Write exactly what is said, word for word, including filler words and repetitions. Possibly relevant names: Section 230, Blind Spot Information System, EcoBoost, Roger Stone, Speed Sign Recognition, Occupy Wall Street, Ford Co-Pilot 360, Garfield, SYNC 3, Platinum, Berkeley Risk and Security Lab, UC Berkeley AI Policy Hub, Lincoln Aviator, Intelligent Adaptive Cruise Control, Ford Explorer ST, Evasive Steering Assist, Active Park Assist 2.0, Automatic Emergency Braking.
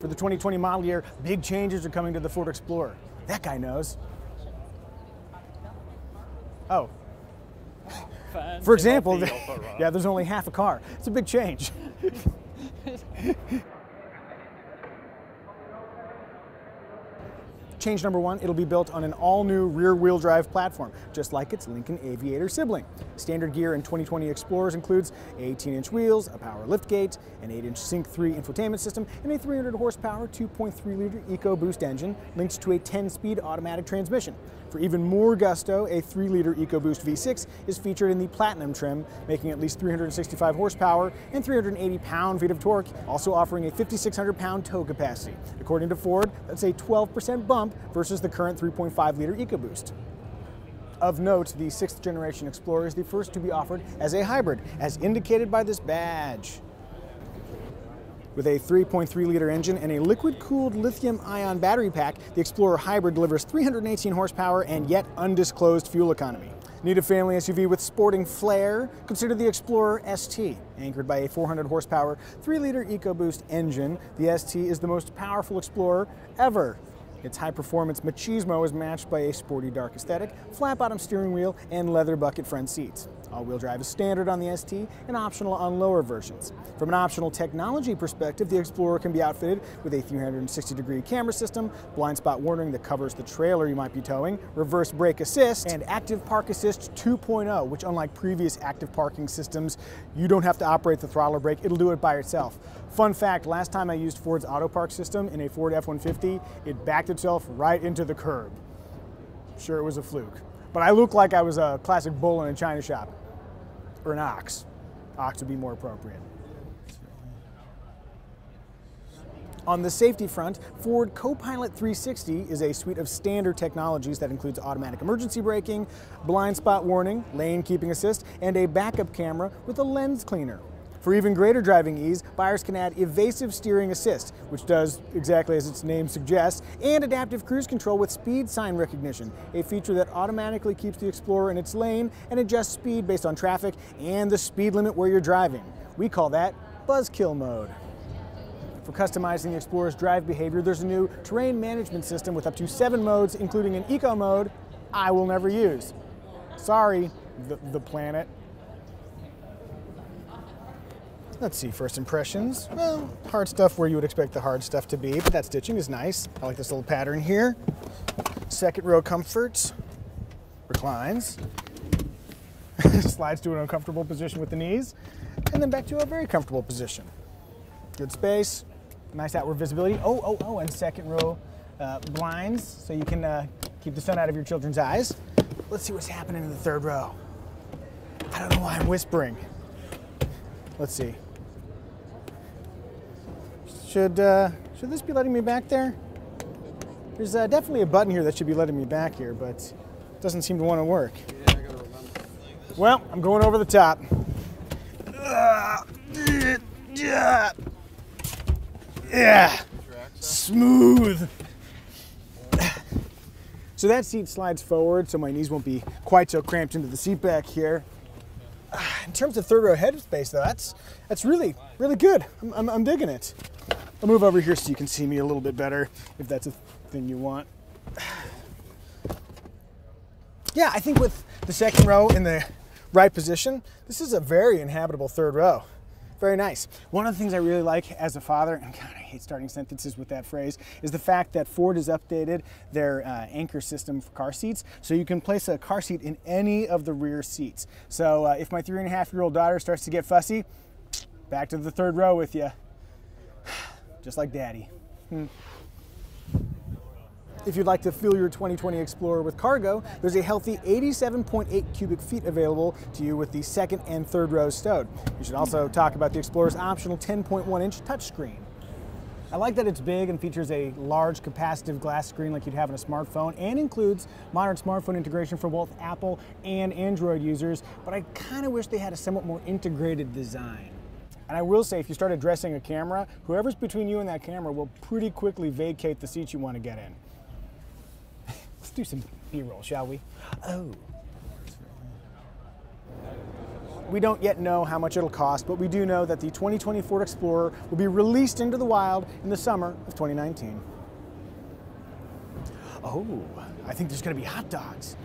For the twenty twenty model year, big changes are coming to the Ford Explorer. That guy knows. Oh. For example, yeah, there's only half a car. It's a big change. Change number one, it'll be built on an all-new rear-wheel drive platform, just like its Lincoln Aviator sibling. Standard gear in twenty twenty Explorers includes eighteen inch wheels, a power liftgate, an eight inch sync three infotainment system, and a three hundred horsepower two point three liter EcoBoost engine linked to a ten speed automatic transmission. For even more gusto, a three liter EcoBoost V six is featured in the Platinum trim, making at least three hundred sixty-five horsepower and three hundred eighty pound-feet of torque, also offering a fifty-six hundred pound tow capacity. According to Ford, that's a twelve percent bump versus the current three point five liter EcoBoost. Of note, the sixth generation Explorer is the first to be offered as a hybrid, as indicated by this badge. With a three point three liter engine and a liquid-cooled lithium-ion battery pack, the Explorer Hybrid delivers three hundred eighteen horsepower and yet undisclosed fuel economy. Need a family S U V with sporting flair? Consider the Explorer S T. Anchored by a four hundred horsepower, three liter EcoBoost engine, the S T is the most powerful Explorer ever. Its high-performance machismo is matched by a sporty dark aesthetic, flat-bottom steering wheel, and leather bucket front seats. All-wheel drive is standard on the S T and optional on lower versions. From an optional technology perspective, the Explorer can be outfitted with a three hundred sixty degree camera system, blind spot warning that covers the trailer you might be towing, reverse brake assist, and Active Park Assist two point oh, which, unlike previous active parking systems, you don't have to operate the throttle or brake, it'll do it by itself. Fun fact, last time I used Ford's Auto Park system in a Ford F one fifty, it backed itself right into the curb. Sure, it was a fluke. But I look like I was a classic bull in a china shop. Or an ox. Ox would be more appropriate. On the safety front, Ford Co-Pilot three sixty is a suite of standard technologies that includes automatic emergency braking, blind spot warning, lane-keeping assist, and a backup camera with a lens cleaner. For even greater driving ease, buyers can add Evasive Steering Assist, which does exactly as its name suggests, and adaptive cruise control with speed sign recognition, a feature that automatically keeps the Explorer in its lane and adjusts speed based on traffic and the speed limit where you're driving. We call that buzzkill mode. For customizing the Explorer's drive behavior, there's a new terrain management system with up to seven modes, including an eco mode I will never use. Sorry, the, the planet. Let's see, first impressions. Well, hard stuff where you would expect the hard stuff to be, but that stitching is nice. I like this little pattern here. Second row comforts, reclines, slides to an uncomfortable position with the knees, and then back to a very comfortable position. Good space, nice outward visibility. Oh, oh, oh, and second row uh, blinds, so you can uh, keep the sun out of your children's eyes. Let's see what's happening in the third row. I don't know why I'm whispering. Let's see. Should, uh, should this be letting me back there? There's uh, definitely a button here that should be letting me back here, but it doesn't seem to want to work. Yeah, I gotta remember like this. Well, I'm going over the top. Yeah, smooth. So that seat slides forward, so my knees won't be quite so cramped into the seat back here. In terms of third row head space, though, that's, that's really, really good. I'm, I'm, I'm digging it. I'll move over here so you can see me a little bit better, if that's a thing you want. Yeah, I think with the second row in the right position, this is a very inhabitable third row. Very nice. One of the things I really like as a father, and God, I hate starting sentences with that phrase, is the fact that Ford has updated their uh, anchor system for car seats, so you can place a car seat in any of the rear seats. So uh, if my three and a half year old daughter starts to get fussy, back to the third row with you. Just like daddy. Hmm. If you'd like to fill your twenty twenty Explorer with cargo, there's a healthy eighty-seven point eight cubic feet available to you with the second and third rows stowed. You should also talk about the Explorer's optional ten point one inch touchscreen. I like that it's big and features a large capacitive glass screen like you'd have in a smartphone, and includes modern smartphone integration for both Apple and Android users, but I kind of wish they had a somewhat more integrated design. And I will say, if you start addressing a camera, whoever's between you and that camera will pretty quickly vacate the seat you want to get in. Let's do some B-roll, shall we? Oh. We don't yet know how much it'll cost, but we do know that the twenty twenty Ford Explorer will be released into the wild in the summer of twenty nineteen. Oh, I think there's going to be hot dogs.